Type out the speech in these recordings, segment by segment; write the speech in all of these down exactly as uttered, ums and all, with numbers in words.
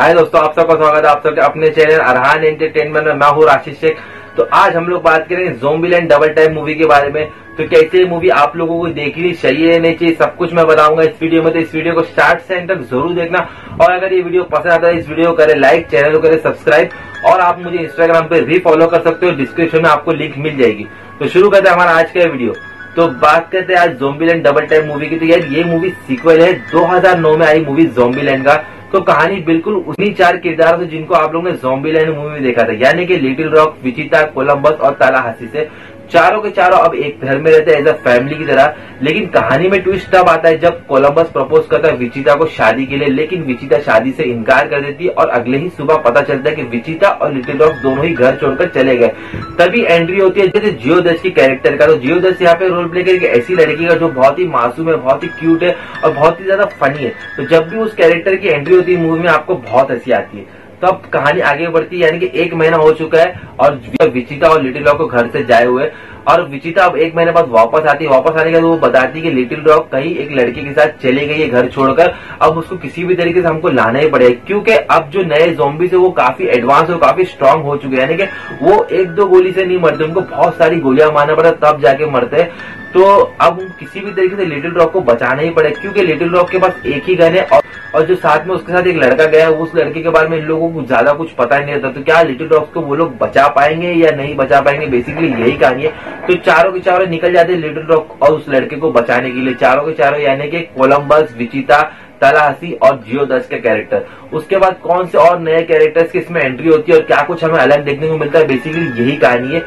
हाय दोस्तों, आप सबका स्वागत है आप सबके अपने चैनल अरहान एंटरटेनमेंट में। मैं हूँ राशि शेख। तो आज हम लोग बात करेंगे ज़ॉम्बीलैंड डबल टैप मूवी के बारे में। तो कैसे मूवी आप लोगों को देखनी चाहिए नहीं चाहिए सब कुछ मैं बताऊंगा इस वीडियो में। तो इस वीडियो को स्टार्ट से एंड तक जरूर देखना, और अगर ये वीडियो पसंद आता है इस वीडियो को करें लाइक, चैनल को करें सब्सक्राइब, और आप मुझे इंस्टाग्राम पे भी फॉलो कर सकते हो, डिस्क्रिप्शन में आपको लिंक मिल जाएगी। तो शुरू करते हैं हमारा आज का वीडियो। तो बात करते हैं आज ज़ॉम्बीलैंड डबल टैप मूवी की। तो यार ये मूवी सीक्वल है दो हज़ार नौ में आई मूवी ज़ॉम्बीलैंड का। तो कहानी बिल्कुल उन्हीं चार किरदारों से जिनको आप लोगों ने ज़ॉम्बीलैंड मूवी में देखा था, यानी कि लिटिल रॉक, विचिता, कोलंबस और तालाहासी से चारों के चारों अब एक घर में रहते हैं एज अ फैमिली की तरह। लेकिन कहानी में ट्विस्ट तब आता है जब कोलंबस प्रपोज करता है विचिता को शादी के लिए, लेकिन विचिता शादी से इनकार कर देती है और अगले ही सुबह पता चलता है कि विचिता और लिटिल रॉक दोनों ही घर छोड़कर चले गए। तभी एंट्री होती है जैसे जियोदश की कैरेक्टर का। तो जियोदश यहाँ पे रोल प्ले करेगी ऐसी लड़की का जो बहुत ही मासूम है, बहुत ही क्यूट है और बहुत ही ज्यादा फनी है। तो जब भी उस कैरेक्टर की एंट्री होती है मूवी में आपको बहुत हंसी आती है। तब कहानी आगे बढ़ती है, यानी कि एक महीना हो चुका है और विचिता और लिटिल रॉक को घर से जाए हुए, और विचिता अब एक महीने बाद वापस आती है। वापस आने के बाद वो बताती है कि लिटिल रॉक कहीं एक लड़के के साथ चली गई है घर छोड़कर, अब उसको किसी भी तरीके से हमको लाना ही पड़ेगा, क्योंकि अब जो नए ज़ॉम्बीज़ है वो काफी एडवांस और काफी स्ट्रांग हो चुके हैं, यानी कि वो एक दो गोली से नहीं मरते, उनको बहुत सारी गोलियां मारना पड़ता तब जाके मरते हैं। तो अब किसी भी तरीके से लिटिल रॉक को बचाना ही पड़ेगा, क्योंकि लिटिल रॉक के पास एक ही गन है और, और जो साथ में उसके साथ एक लड़का गया है उस लड़के के बारे में लोगों को ज्यादा कुछ पता ही नहीं रहता। तो क्या लिटिल रॉक को वो लोग बचा पाएंगे या नहीं बचा पाएंगे, बेसिकली यही कहानी है। तो चारों के चारों निकल जाते हैं लिटिल रॉक और उस लड़के को बचाने के लिए, चारों के चारों यानी कि कोलंबस, विचिता, तालाहासी और जियोदश के कैरेक्टर। उसके बाद कौन से और नए कैरेक्टर्स की इसमें एंट्री होती है और क्या कुछ हमें अलग देखने को मिलता है, बेसिकली यही कहानी है।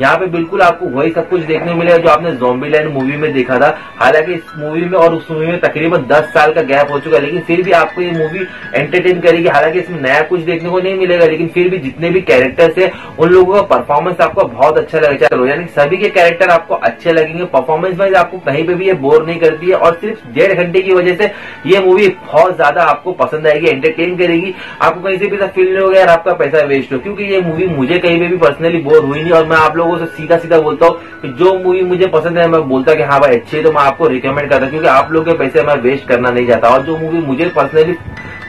यहाँ पे बिल्कुल आपको वही सब कुछ देखने को मिलेगा जो आपने ज़ॉम्बीलैंड मूवी में देखा था। हालांकि इस मूवी में और उस मूवी में तकरीबन दस साल का गैप हो चुका है, लेकिन फिर भी आपको ये मूवी एंटरटेन करेगी। हालांकि इसमें नया कुछ देखने को नहीं मिलेगा, लेकिन फिर भी जितने भी कैरेक्टर्स है उन लोगों का परफॉर्मेंस आपको बहुत अच्छा लगेगा, यानी सभी के कैरेक्टर आपको अच्छे लगेंगे। परफॉर्मेंस वाइज आपको कहीं पे भी ये बोर नहीं करती है, और सिर्फ डेढ़ घंटे की वजह से ये बहुत ज्यादा आपको पसंद आएगी, एंटरटेन करेगी। आपको कहीं से भी फील नहीं होगा यार आपका पैसा वेस्ट हो, क्योंकि ये मूवी मुझे कहीं पे भी पर्सनली बोर हुई नहीं। और मैं आप लोगों से सीधा सीधा बोलता हूँ, जो मूवी मुझे पसंद है मैं बोलता कि हाँ भाई अच्छी है, तो मैं आपको रिकमेंड करता, क्योंकि आप लोगों के पैसे मैं वेस्ट करना नहीं चाहता। और जो मूवी मुझे पर्सनली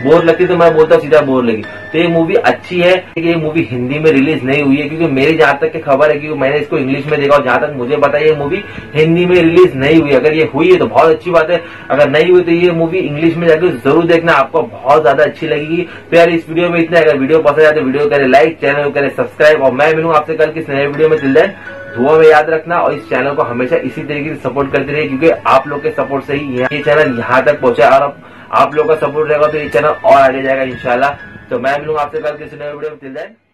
बोर लगती तो मैं बोलता सीधा बोर लगी। तो ये मूवी अच्छी है। ये मूवी हिंदी में रिलीज नहीं हुई है, क्योंकि मेरी जहां तक की खबर है, क्योंकि मैंने इसको इंग्लिश में देखा और जहां तक मुझे पता है ये मूवी हिंदी में रिलीज नहीं हुई। अगर ये हुई है तो बहुत अच्छी बात है, अगर नहीं हुई तो ये मूवी इंग्लिश में जाकर जरूर देखना, आपको बहुत ज्यादा अच्छी लगेगी। तो यार इस वीडियो में इतना। अगर वीडियो पसंद आए तो वीडियो करें लाइक, चैनल को करें सब्सक्राइब, और मैं मिलूँ आपसे कल किस नए वीडियो में। चिल्ड्रेन दुआ में याद रखना, और इस चैनल को हमेशा इसी तरीके से सपोर्ट करते रहिए, क्योंकि आप लोग के सपोर्ट से ही ये चैनल यहाँ तक पहुंचा, और आप लोग का सपोर्ट रहेगा तो ये चैनल और आगे जाएगा इंशाल्लाह। तो मैं मिलूंगा आपसे कल किसी नए वीडियो में। Till then.